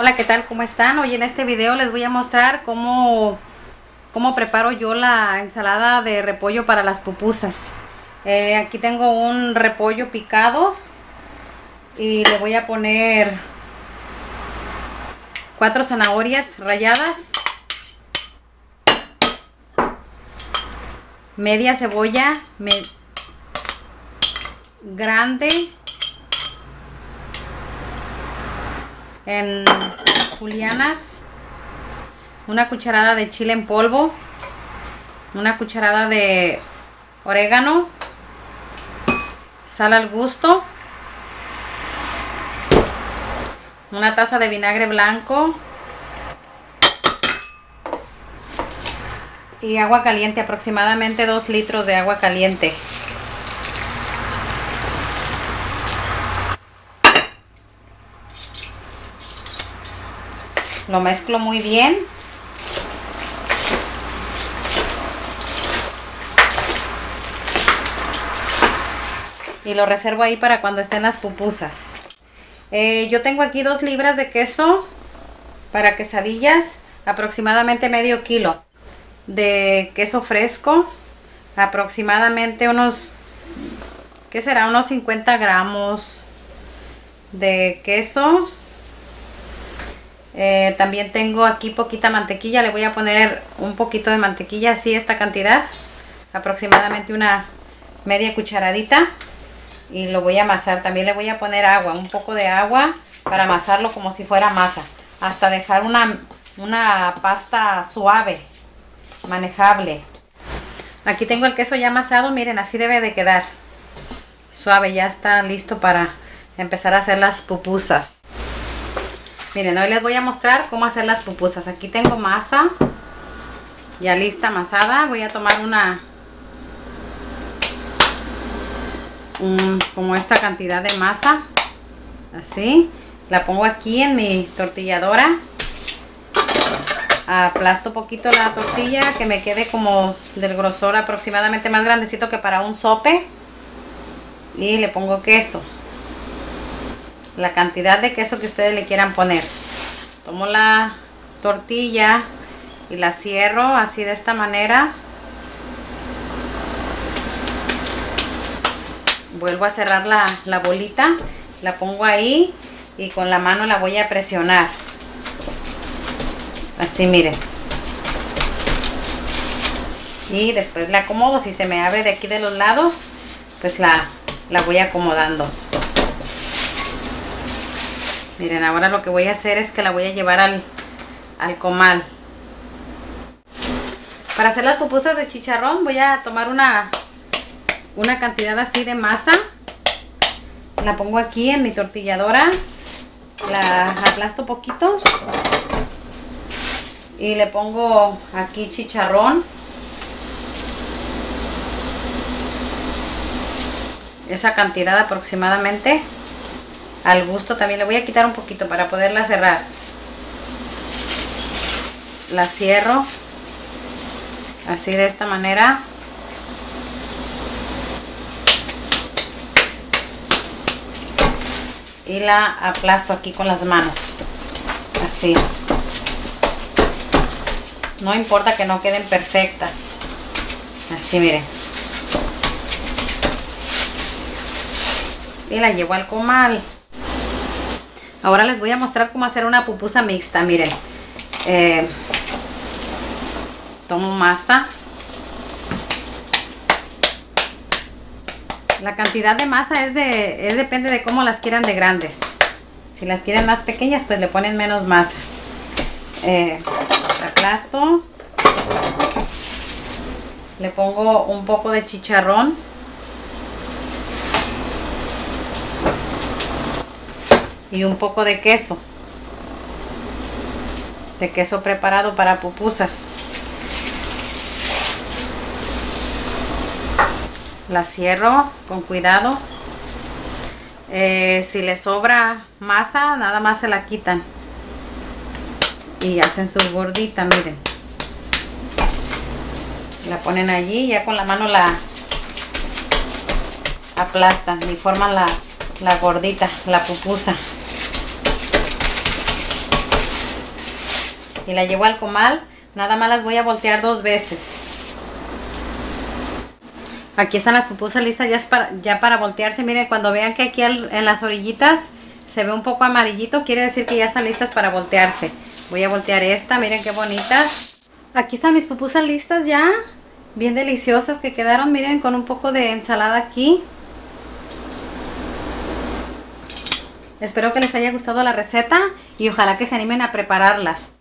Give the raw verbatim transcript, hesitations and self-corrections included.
Hola, ¿qué tal? ¿Cómo están? Hoy en este video les voy a mostrar cómo, cómo preparo yo la ensalada de repollo para las pupusas. Eh, aquí tengo un repollo picado y le voy a poner cuatro zanahorias ralladas, media cebolla me grande en julianas, una cucharada de chile en polvo, una cucharada de orégano, sal al gusto, una taza de vinagre blanco y agua caliente, aproximadamente dos litros de agua caliente. Lo mezclo muy bien. Y lo reservo ahí para cuando estén las pupusas. Eh, yo tengo aquí dos libras de queso para quesadillas. Aproximadamente medio kilo de queso fresco. Aproximadamente unos, ¿qué será? Unos cincuenta gramos de queso. Eh, también tengo aquí poquita mantequilla, le voy a poner un poquito de mantequilla, así esta cantidad, aproximadamente una media cucharadita, y lo voy a amasar. También le voy a poner agua, un poco de agua para amasarlo como si fuera masa, hasta dejar una, una pasta suave, manejable. Aquí tengo el queso ya amasado, miren, así debe de quedar suave, ya está listo para empezar a hacer las pupusas. Miren, hoy les voy a mostrar cómo hacer las pupusas. Aquí tengo masa ya lista, amasada. Voy a tomar una um, como esta cantidad de masa, así la pongo aquí en mi tortilladora, aplasto poquito la tortilla que me quede como del grosor aproximadamente más grandecito que para un sope, y le pongo queso, la cantidad de queso que ustedes le quieran poner. Tomo la tortilla y la cierro así de esta manera, vuelvo a cerrar la, la bolita, la pongo ahí y con la mano la voy a presionar así, miren, y después la acomodo. Si se me abre de aquí de los lados, pues la, la voy acomodando. Miren, ahora lo que voy a hacer es que la voy a llevar al, al comal. Para hacer las pupusas de chicharrón voy a tomar una, una cantidad así de masa. La pongo aquí en mi tortilladora. La aplasto poquito. Y le pongo aquí chicharrón. Esa cantidad aproximadamente. Al gusto, también le voy a quitar un poquito para poderla cerrar. La cierro así de esta manera. Y la aplasto aquí con las manos. Así. No importa que no queden perfectas. Así, miren. Y la llevo al comal. Ahora les voy a mostrar cómo hacer una pupusa mixta. Miren, eh, tomo masa. La cantidad de masa es de es depende de cómo las quieran de grandes. Si las quieren más pequeñas, pues le ponen menos masa. Eh, aplasto. Le pongo un poco de chicharrón. Y un poco de queso, de queso preparado para pupusas. La cierro con cuidado. Eh, si les sobra masa, nada más se la quitan. Y hacen su gordita, miren. La ponen allí, ya con la mano la aplastan y forman la, la gordita, la pupusa. y la llevo al comal. Nada más las voy a voltear dos veces. Aquí están las pupusas listas ya, es para, ya para voltearse. Miren, cuando vean que aquí al, en las orillitas se ve un poco amarillito, quiere decir que ya están listas para voltearse. Voy a voltear esta, miren qué bonitas. Aquí están mis pupusas listas ya, bien deliciosas que quedaron. Miren, con un poco de ensalada aquí. Espero que les haya gustado la receta y ojalá que se animen a prepararlas.